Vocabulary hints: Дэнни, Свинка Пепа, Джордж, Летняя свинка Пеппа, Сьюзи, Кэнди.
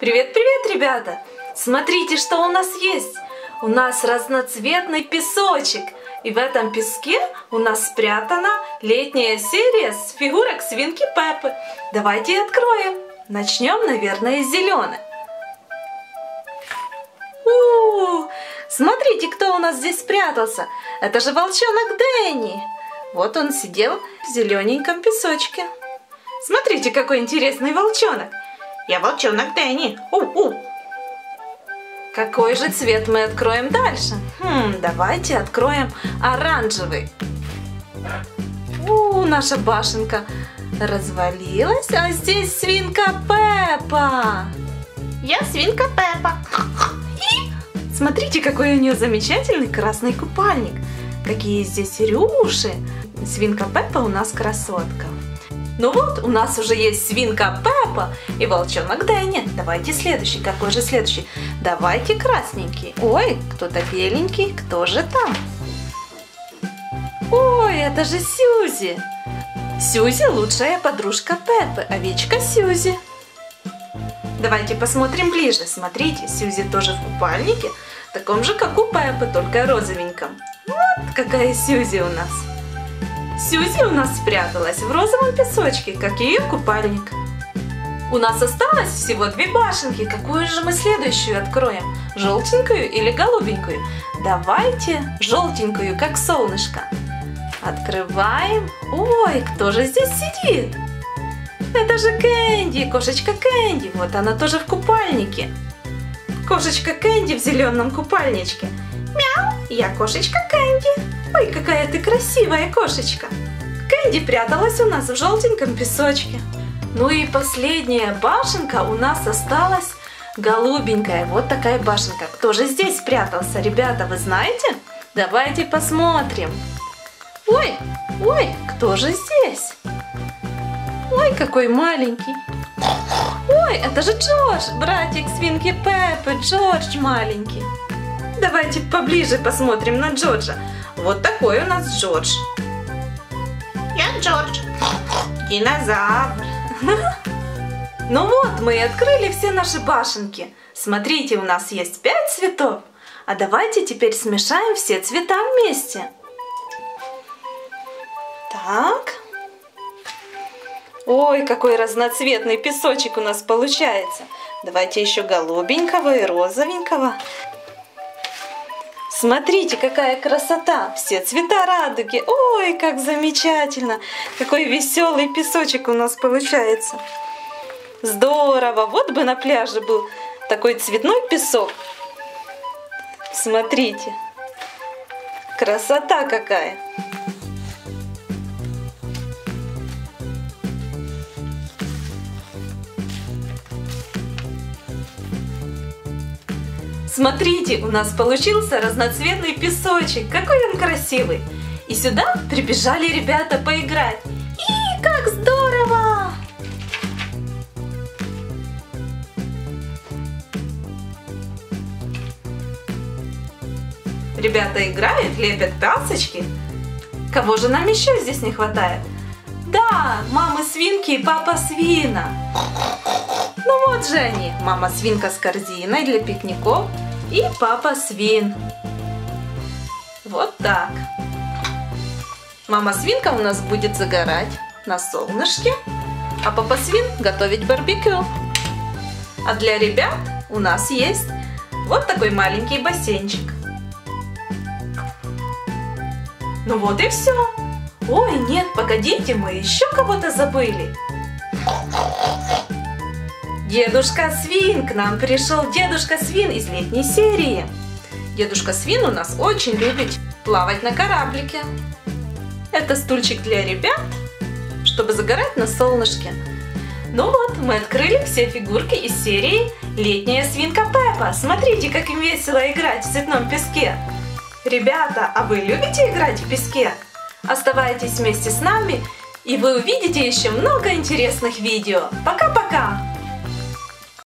Привет-привет, ребята! Смотрите, что у нас есть! У нас разноцветный песочек. И в этом песке у нас спрятана летняя серия с фигурок свинки Пеппы. Давайте откроем. Начнем, наверное, с зеленой. Смотрите, кто у нас здесь спрятался. Это же волчонок Дэнни. Вот он сидел в зелененьком песочке. Смотрите, какой интересный волчонок. Я волчонок Дэнни. Какой же цвет мы откроем дальше? Давайте откроем оранжевый. Наша башенка развалилась, а здесь свинка Пеппа. Я свинка Пеппа. Смотрите, какой у нее замечательный красный купальник. Какие здесь рюши. Свинка Пеппа у нас красотка. Ну вот, у нас уже есть свинка Пеппа и волчонок Дэнни. Давайте следующий. Какой же следующий? Давайте красненький. Ой, кто-то беленький. Кто же там? Ой, это же Сьюзи. Сьюзи лучшая подружка Пеппы. Овечка Сьюзи. Давайте посмотрим ближе. Смотрите, Сьюзи тоже в купальнике, таком же, как у Пеппы, только розовеньком. Вот какая Сьюзи у нас. Сьюзи у нас спряталась в розовом песочке, как и ее купальник. У нас осталось всего две башенки. Какую же мы следующую откроем? Желтенькую или голубенькую? Давайте желтенькую, как солнышко. Открываем. Ой, кто же здесь сидит? Это же Кэнди, кошечка Кэнди. Вот она тоже в купальнике. Кошечка Кэнди в зеленом купальничке. Мяу, я кошечка Кэнди. Ой, какая ты красивая кошечка. Кэнди пряталась у нас в желтеньком песочке. Ну и последняя башенка у нас осталась голубенькая. Вот такая башенка. Кто же здесь спрятался, ребята, вы знаете? Давайте посмотрим. Ой, ой, кто же здесь? Ой, какой маленький. Ой, это же Джордж, братик свинки Пеппы, Джордж маленький. Давайте поближе посмотрим на Джорджа. Вот такой у нас Джордж. Я Джордж. Динозавр. Ну вот, мы и открыли все наши башенки. Смотрите, у нас есть 5 цветов. А давайте теперь смешаем все цвета вместе. Так. Ой, какой разноцветный песочек у нас получается. Давайте еще голубенького и розовенького. Смотрите, какая красота. Все цвета радуги. Ой, как замечательно. Какой веселый песочек у нас получается. Здорово. Вот бы на пляже был такой цветной песок. Смотрите. Красота какая. Смотрите, у нас получился разноцветный песочек. Какой он красивый. И сюда прибежали ребята поиграть. И как здорово! Ребята играют, лепят пасочки. Кого же нам еще здесь не хватает? Да, мамы свинки и папа свина. Ну вот же они. Мама свинка с корзиной для пикников. И папа свин. Вот так. Мама свинка у нас будет загорать на солнышке, а папа свин готовить барбекю. А для ребят у нас есть вот такой маленький бассейнчик. Ну вот и все. Ой, нет, погодите, мы еще кого-то забыли. Дедушка Свин, к нам пришел Дедушка Свин из летней серии. Дедушка Свин у нас очень любит плавать на кораблике. Это стульчик для ребят, чтобы загорать на солнышке. Ну вот, мы открыли все фигурки из серии «Летняя свинка Пеппа». Смотрите, как им весело играть в цветном песке. Ребята, а вы любите играть в песке? Оставайтесь вместе с нами, и вы увидите еще много интересных видео. Пока-пока!